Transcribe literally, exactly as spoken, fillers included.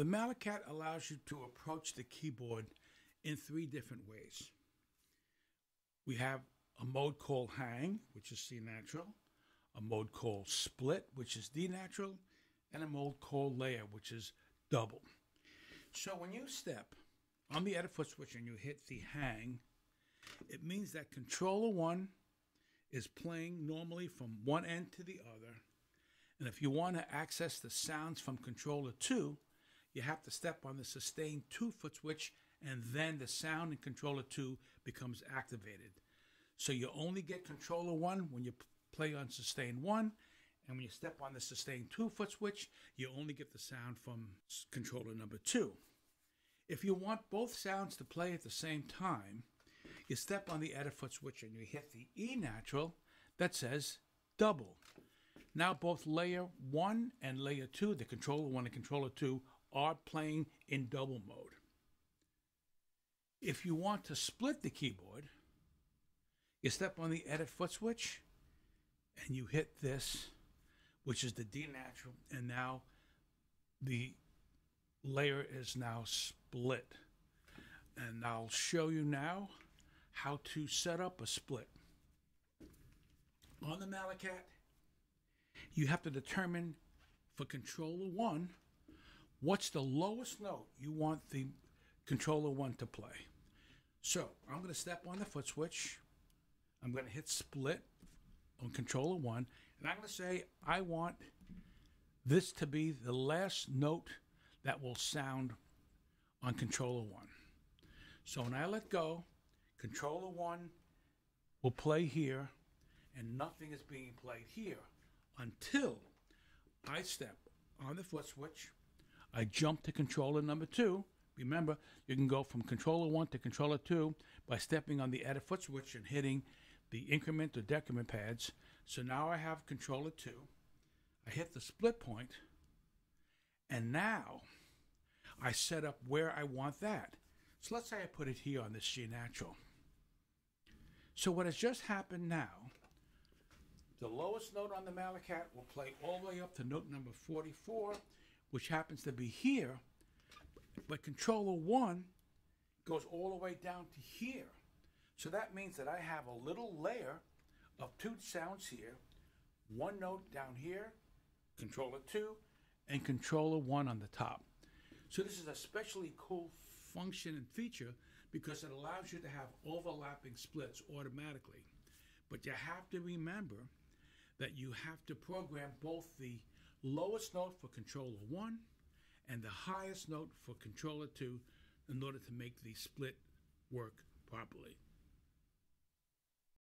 The malletKAT allows you to approach the keyboard in three different ways. We have a mode called hang, which is C natural, a mode called split, which is D natural, and a mode called layer, which is double. So when you step on the edit foot switch and you hit the hang, it means that controller one is playing normally from one end to the other. And if you want to access the sounds from controller two, you have to step on the sustain two foot switch, and then the sound in controller two becomes activated. So you only get controller one when you play on sustain one, and when you step on the sustain two foot switch, you only get the sound from controller number two. If you want both sounds to play at the same time, you step on the edit foot switch and you hit the E natural that says double. Now both layer one and layer two, the controller one and controller two, are playing in double mode. If you want to split the keyboard, you step on the edit foot switch and you hit this, which is the D natural, and now the layer is now split. And I'll show you now how to set up a split. On the malletKAT, you have to determine for controller one, what's the lowest note you want the controller one to play. So I'm going to step on the foot switch. I'm going to hit split on controller one. And I'm going to say, I want this to be the last note that will sound on controller one. So when I let go, controller one will play here, and nothing is being played here until I step on the foot switch. I jump to controller number two. Remember, you can go from controller one to controller two by stepping on the edit foot switch and hitting the increment or decrement pads. So now I have controller two. I hit the split point, and now I set up where I want that. So let's say I put it here on this G natural. So what has just happened now, the lowest note on the malletKAT will play all the way up to note number forty-four, which happens to be here, but controller one goes all the way down to here. So that means that I have a little layer of two sounds here, one note down here, controller two, and controller one on the top. So this is a especially cool function and feature because it allows you to have overlapping splits automatically. But you have to remember that you have to program both the lowest note for controller one and the highest note for controller two in order to make the split work properly.